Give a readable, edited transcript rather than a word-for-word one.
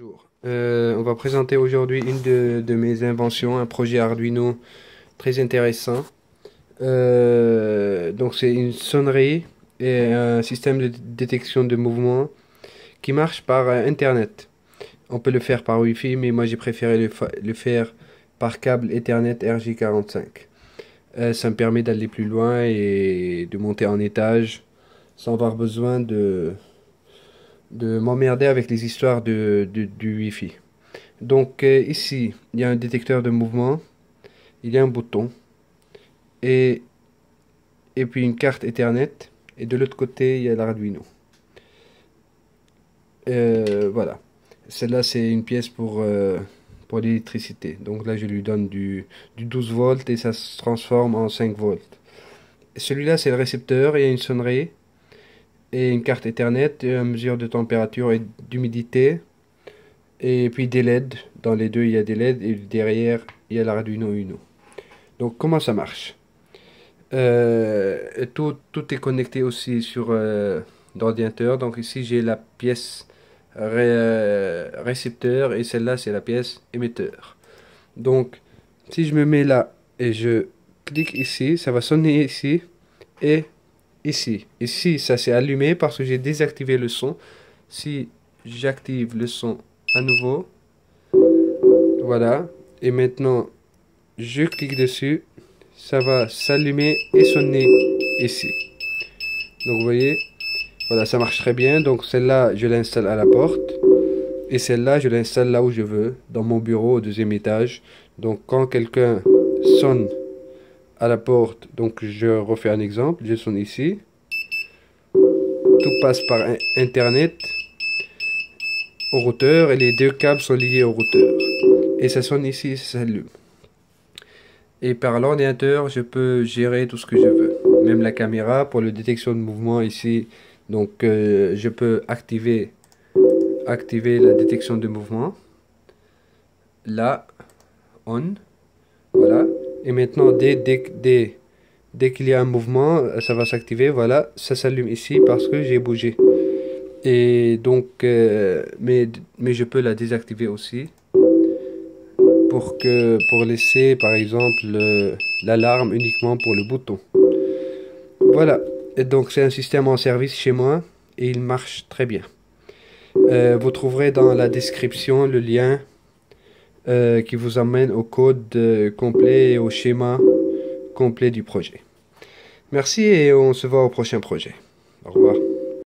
Bonjour, on va présenter aujourd'hui une de mes inventions, un projet Arduino très intéressant. Donc c'est une sonnerie et un système de détection de mouvement qui marche par Internet. On peut le faire par Wi-Fi, mais moi j'ai préféré le faire par câble Ethernet RJ45. Ça me permet d'aller plus loin et de monter en étage sans avoir besoin de m'emmerder avec les histoires du Wi-Fi. Donc ici, il y a un détecteur de mouvement, il y a un bouton, et puis une carte Ethernet, et de l'autre côté, il y a l'Arduino. Voilà. Celle-là, c'est une pièce pour l'électricité. Donc là, je lui donne du 12 volts, et ça se transforme en 5 volts. Celui-là, c'est le récepteur, il y a une sonnerie, et une carte Ethernet, mesure de température et d'humidité, et puis des LED. Dans les deux, il y a des LED, et derrière, il y a l'Arduino Uno. Donc, comment ça marche? Tout est connecté aussi sur l'ordinateur. Donc ici, j'ai la pièce récepteur, et celle-là, c'est la pièce émetteur. Donc, si je me mets là, et je clique ici, ça va sonner ici, et ici ça s'est allumé parce que j'ai désactivé le son. Si j'active le son à nouveau, voilà, et maintenant je clique dessus, ça va s'allumer et sonner ici. Donc vous voyez, voilà, ça marche très bien. Donc celle-là, je l'installe à la porte, et celle-là, je l'installe là où je veux, dans mon bureau au deuxième étage. Donc quand quelqu'un sonne à la porte, donc je refais un exemple, je sonne ici, tout passe par Internet au routeur, et les deux câbles sont liés au routeur, et ça sonne ici, ça s'allume. Et par l'ordinateur, je peux gérer tout ce que je veux, même la caméra pour la détection de mouvement ici. Donc je peux activer la détection de mouvement là, on, voilà. Et maintenant, dès qu'il y a un mouvement, ça va s'activer. Voilà, ça s'allume ici parce que j'ai bougé. Et donc, mais je peux la désactiver aussi pour laisser, par exemple, l'alarme uniquement pour le bouton. Voilà. Et donc, c'est un système en service chez moi et il marche très bien. Vous trouverez dans la description le lien qui vous amène au code complet et au schéma complet du projet. Merci et on se voit au prochain projet. Au revoir.